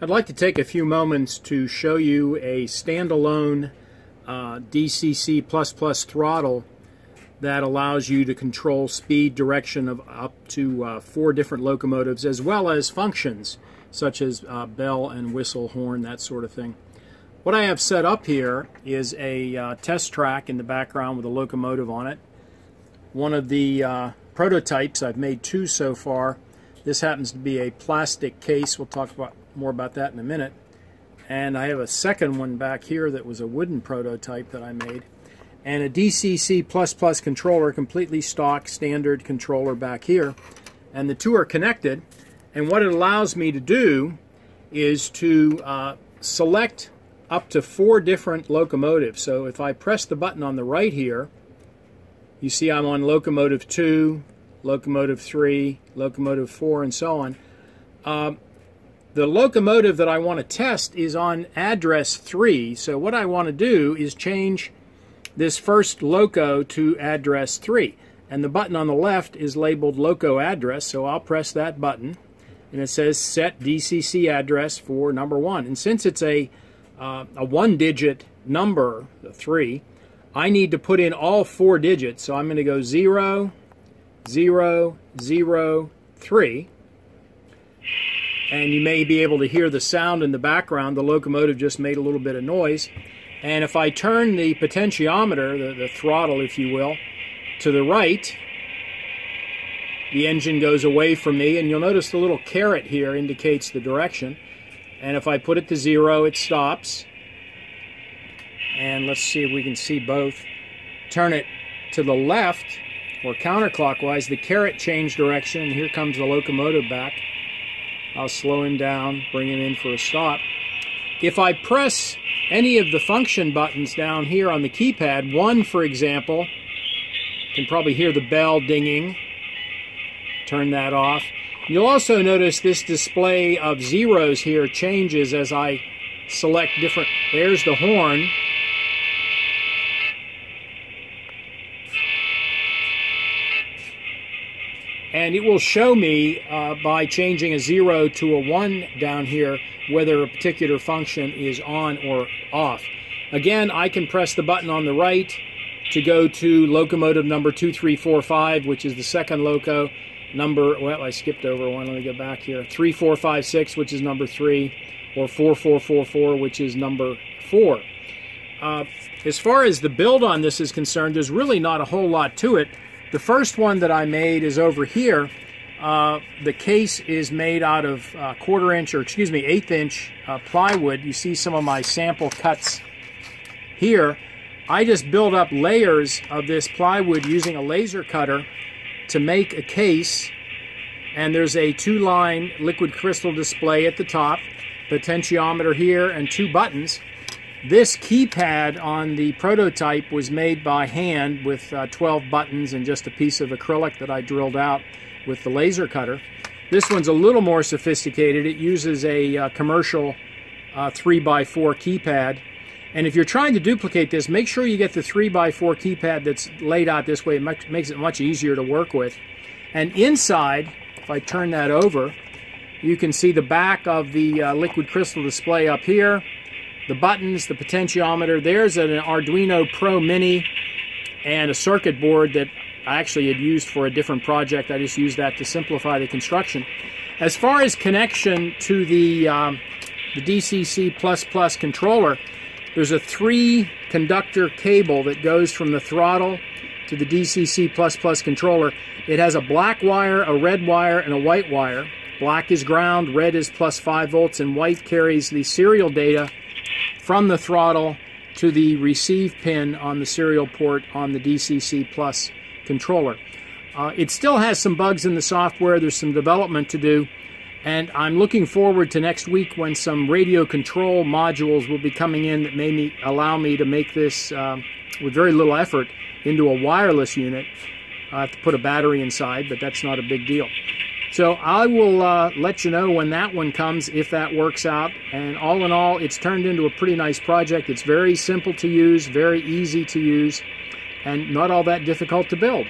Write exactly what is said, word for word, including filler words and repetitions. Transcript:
I'd like to take a few moments to show you a standalone uh, D C C plus plus throttle that allows you to control speed, direction of up to uh, four different locomotives, as well as functions such as uh, bell and whistle, horn, that sort of thing. What I have set up here is a uh, test track in the background with a locomotive on it. One of the uh, prototypes, I've made two so far. This happens to be a plastic case. We'll talk about more about that in a minute. And I have a second one back here that was a wooden prototype that I made. And a D C C plus plus controller, completely stock standard controller back here. And the two are connected. And what it allows me to do is to uh, select up to four different locomotives. So if I press the button on the right here, you see I'm on locomotive two, locomotive three, locomotive four, and so on. Uh, the locomotive that I want to test is on address three, so what I want to do is change this first loco to address three. And the button on the left is labeled loco address, so I'll press that button, and it says set D C C address for number one. And since it's a, uh, a one-digit number, the three, I need to put in all four digits, so I'm going to go zero, zero, zero, three, and you may be able to hear the sound in the background. The locomotive just made a little bit of noise. And if I turn the potentiometer, the, the throttle if you will, to the right, the engine goes away from me, and you'll notice the little caret here indicates the direction. And if I put it to zero, it stops. And let's see if we can see both. Turn it to the left, or counterclockwise, the caret changed direction, and here comes the locomotive back. I'll slow him down, bring him in for a stop. If I press any of the function buttons down here on the keypad, one, for example, you can probably hear the bell dinging. Turn that off. You'll also notice this display of zeros here changes as I select different... There's the horn. And it will show me, uh, by changing a zero to a one down here, whether a particular function is on or off. Again, I can press the button on the right to go to locomotive number two three four five, which is the second loco. Number, well, I skipped over one, let me go back here. three four five six, which is number three, or four four four four, which is number four. Uh, as far as the build on this is concerned, there's really not a whole lot to it. The first one that I made is over here. Uh, the case is made out of uh, quarter inch, or excuse me, eighth inch uh, plywood. You see some of my sample cuts here. I just build up layers of this plywood using a laser cutter to make a case. And there's a two-line liquid crystal display at the top, potentiometer here, and two buttons. This keypad on the prototype was made by hand with uh, twelve buttons and just a piece of acrylic that I drilled out with the laser cutter. This one's a little more sophisticated. It uses a uh, commercial uh, three by four keypad. And if you're trying to duplicate this, make sure you get the three by four keypad that's laid out this way. It much, makes it much easier to work with. And inside, if I turn that over, you can see the back of the uh, liquid crystal display up here. The buttons, the potentiometer. There's an Arduino Pro Mini and a circuit board that I actually had used for a different project. I just used that to simplify the construction. As far as connection to the, um, the D C C plus plus controller, there's a three-conductor cable that goes from the throttle to the D C C plus plus controller. It has a black wire, a red wire, and a white wire. Black is ground, red is plus five volts, and white carries the serial data from the throttle to the receive pin on the serial port on the D C C plus controller. Uh, it still has some bugs in the software. There's some development to do, and I'm looking forward to next week when some radio control modules will be coming in that may me, allow me to make this um, with very little effort into a wireless unit. I have to put a battery inside, but that's not a big deal. So I will uh, let you know when that one comes, if that works out. And all in all, it's turned into a pretty nice project. It's very simple to use, very easy to use, and not all that difficult to build.